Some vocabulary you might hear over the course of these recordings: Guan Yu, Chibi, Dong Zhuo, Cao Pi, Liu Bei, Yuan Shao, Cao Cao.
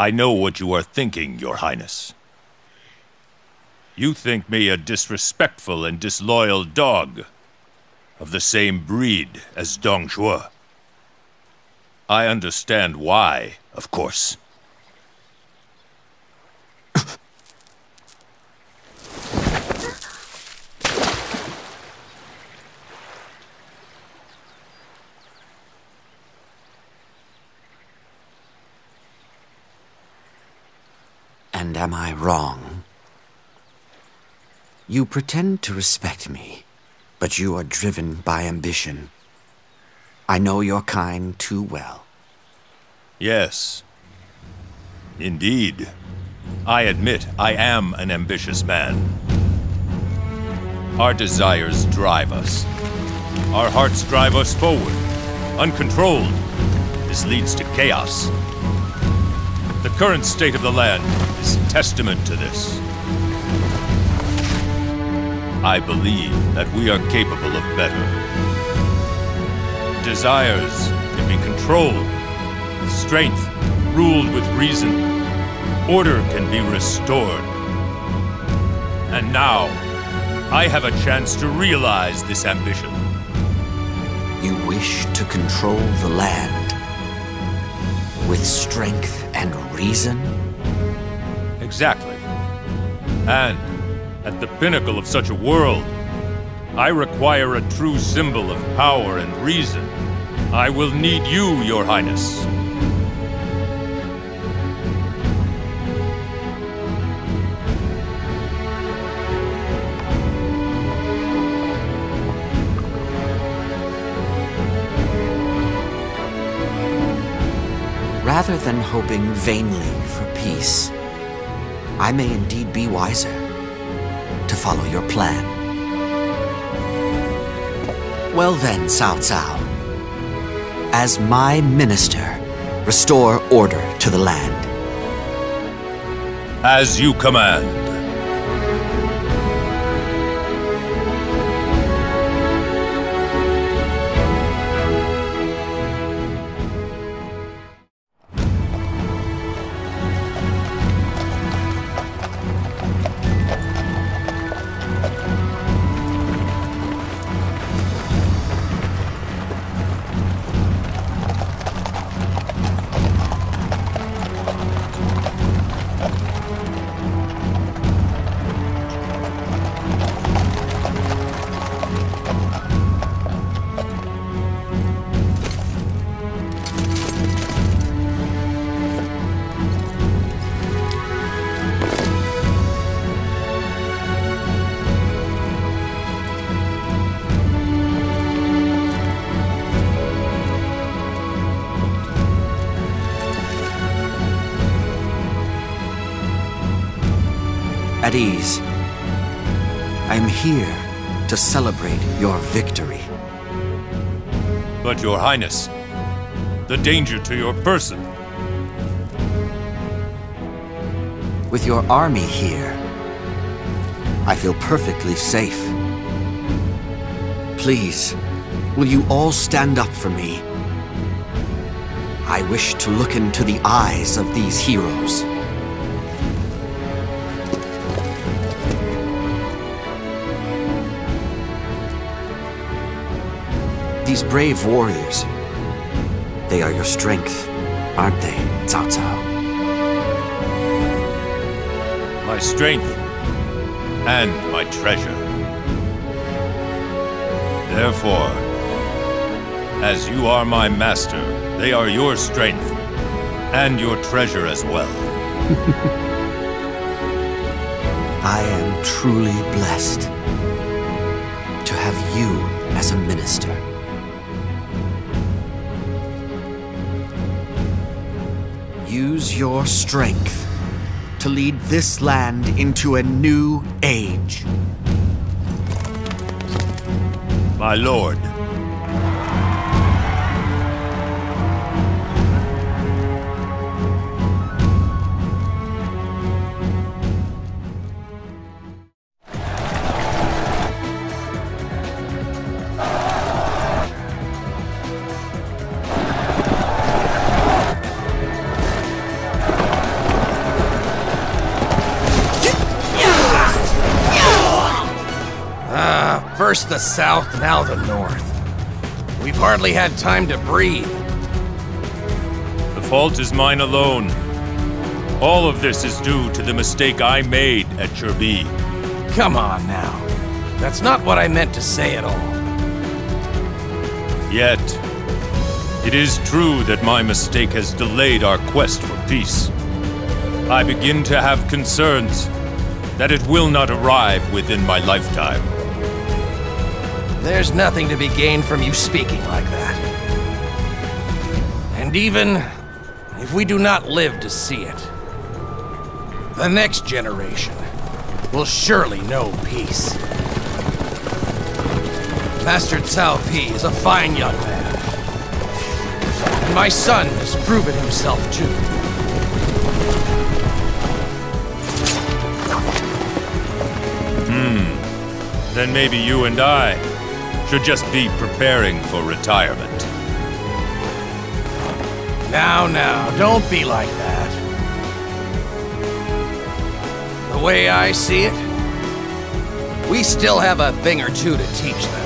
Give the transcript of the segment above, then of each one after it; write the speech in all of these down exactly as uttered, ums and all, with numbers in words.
I know what you are thinking, Your Highness. You think me a disrespectful and disloyal dog of the same breed as Dong Zhuo. I understand why, of course. And am I wrong? You pretend to respect me, but you are driven by ambition. I know your kind too well. Yes. Indeed. I admit I am an ambitious man. Our desires drive us. Our hearts drive us forward, uncontrolled. This leads to chaos. The current state of the land is testament to this. I believe that we are capable of better. Desires can be controlled with strength, ruled with reason. Order can be restored. And now, I have a chance to realize this ambition. You wish to control the land with strength and reason? Exactly. And at the pinnacle of such a world, I require a true symbol of power and reason. I will need you, Your Highness. Rather than hoping vainly for peace, I may indeed be wiser to follow your plan. Well then, Cao Cao, as my minister, restore order to the land. As you command. At ease. I am here to celebrate your victory. But, Your Highness, the danger to your person. With your army here, I feel perfectly safe. Please, will you all stand up for me? I wish to look into the eyes of these heroes. These brave warriors, they are your strength, aren't they, Cao Cao? My strength and my treasure. Therefore, as you are my master, they are your strength and your treasure as well. I am truly blessed to have you as a minister. Use your strength to lead this land into a new age. My lord. First the south, now the north. We've hardly had time to breathe. The fault is mine alone. All of this is due to the mistake I made at Chibi. Come on now. That's not what I meant to say at all. Yet, it is true that my mistake has delayed our quest for peace. I begin to have concerns that it will not arrive within my lifetime. There's nothing to be gained from you speaking like that. And even if we do not live to see it, the next generation will surely know peace. Master Cao Pi is a fine young man. And my son has proven himself too. Hmm. Then maybe you and I should just be preparing for retirement. Now, now, don't be like that. The way I see it, we still have a thing or two to teach them.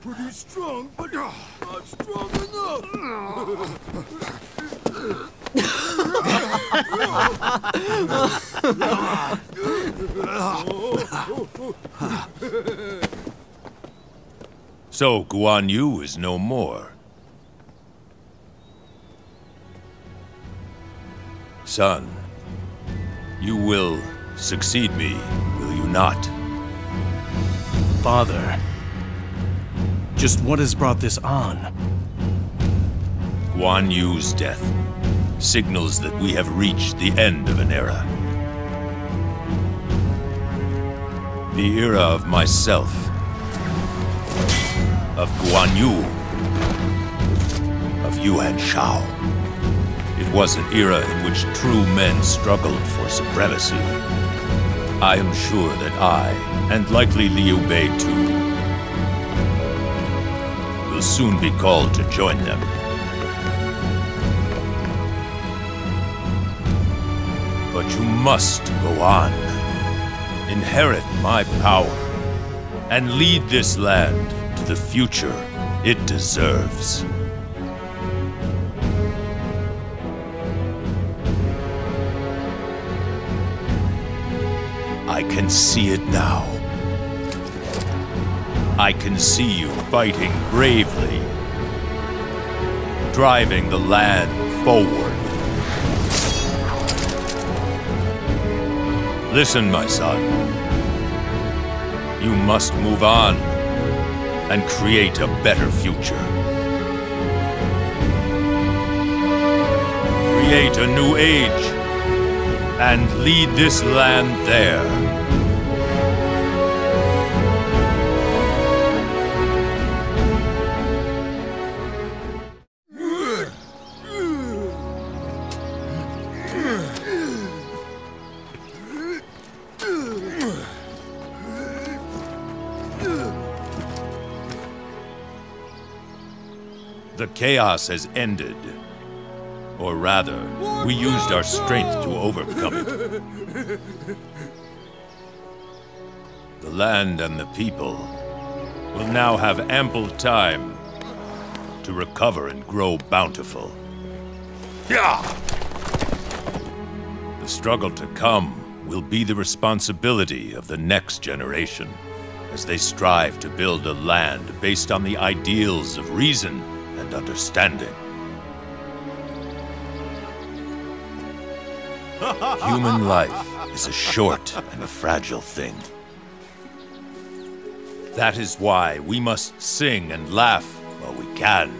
Pretty strong, but uh, not strong enough. So Guan Yu is no more. Son, you will succeed me, will you not? Father, just what has brought this on? Guan Yu's death signals that we have reached the end of an era. The era of myself, of Guan Yu, of Yuan Shao. It was an era in which true men struggled for supremacy. I am sure that I, and likely Liu Bei too, will soon be called to join them. But you must go on, inherit my power, and lead this land to the future it deserves. I can see it now. I can see you fighting bravely, driving the land forward. Listen, my son. You must move on and create a better future. Create a new age and lead this land there. The chaos has ended. Or rather, we used our strength to overcome it. The land and the people will now have ample time to recover and grow bountiful. The struggle to come will be the responsibility of the next generation as they strive to build a land based on the ideals of reason and understanding. Human life is a short and a fragile thing. That is why we must sing and laugh while we can,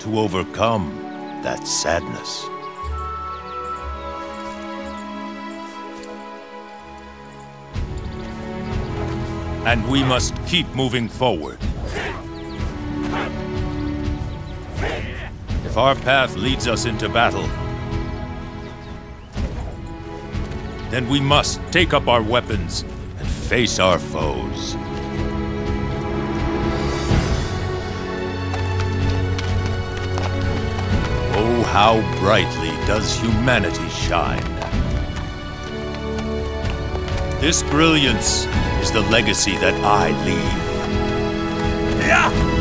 to overcome that sadness. and we must keep moving forward. If our path leads us into battle, then we must take up our weapons and face our foes. Oh, how brightly does humanity shine! This brilliance is the legacy that I leave. Yeah!